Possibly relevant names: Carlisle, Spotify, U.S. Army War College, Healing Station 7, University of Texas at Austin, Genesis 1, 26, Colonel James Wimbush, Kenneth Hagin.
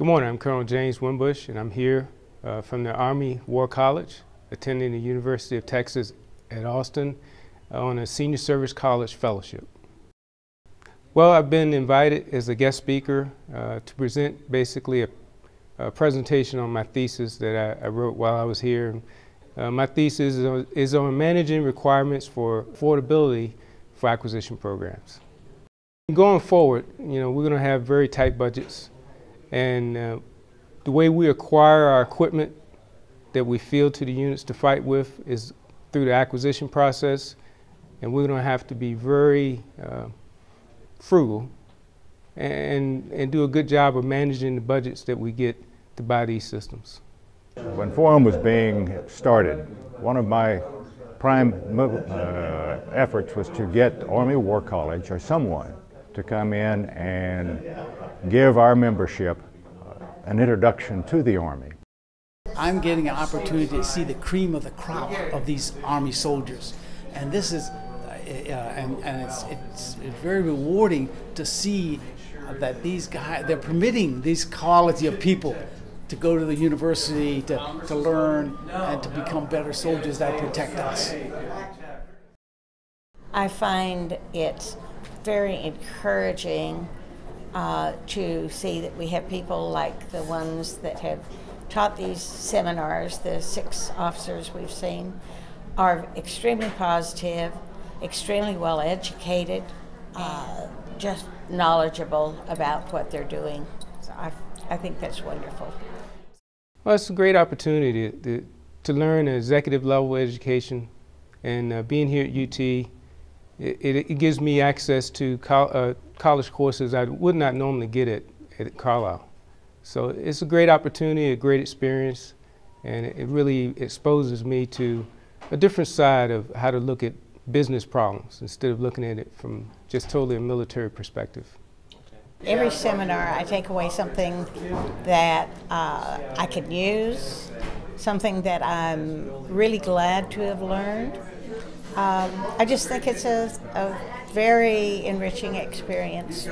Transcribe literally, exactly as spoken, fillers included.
Good morning, I'm Colonel James Wimbush, and I'm here uh, from the Army War College, attending the University of Texas at Austin uh, on a Senior Service College Fellowship. Well, I've been invited as a guest speaker uh, to present basically a, a presentation on my thesis that I, I wrote while I was here. Uh, my thesis is on, is on managing requirements for affordability for acquisition programs. Going forward, you know, we're going to have very tight budgets, and uh, the way we acquire our equipment that we field to the units to fight with is through the acquisition process, and we're going to have to be very uh, frugal and, and do a good job of managing the budgets that we get to buy these systems. When Forum was being started, one of my prime uh, efforts was to get Army War College or someone to come in and give our membership an introduction to the Army. I'm getting an opportunity to see the cream of the crop of these Army soldiers, and this is, uh, and, and it's, it's very rewarding to see that these guys, they're permitting these quality of people to go to the university, to, to learn, and to become better soldiers that protect us. I find it very encouraging uh, to see that we have people like the ones that have taught these seminars. The six officers we've seen are extremely positive, extremely well educated, uh, just knowledgeable about what they're doing. So I, I think that's wonderful. Well, it's a great opportunity to, to learn executive level education, and uh, being here at U T, It, it gives me access to co uh, college courses I would not normally get at, at Carlisle. So it's a great opportunity, a great experience, and it really exposes me to a different side of how to look at business problems instead of looking at it from just totally a military perspective. Every seminar I take away something that uh, I can use, something that I'm really glad to have learned. Um, I just think it's a, a very enriching experience.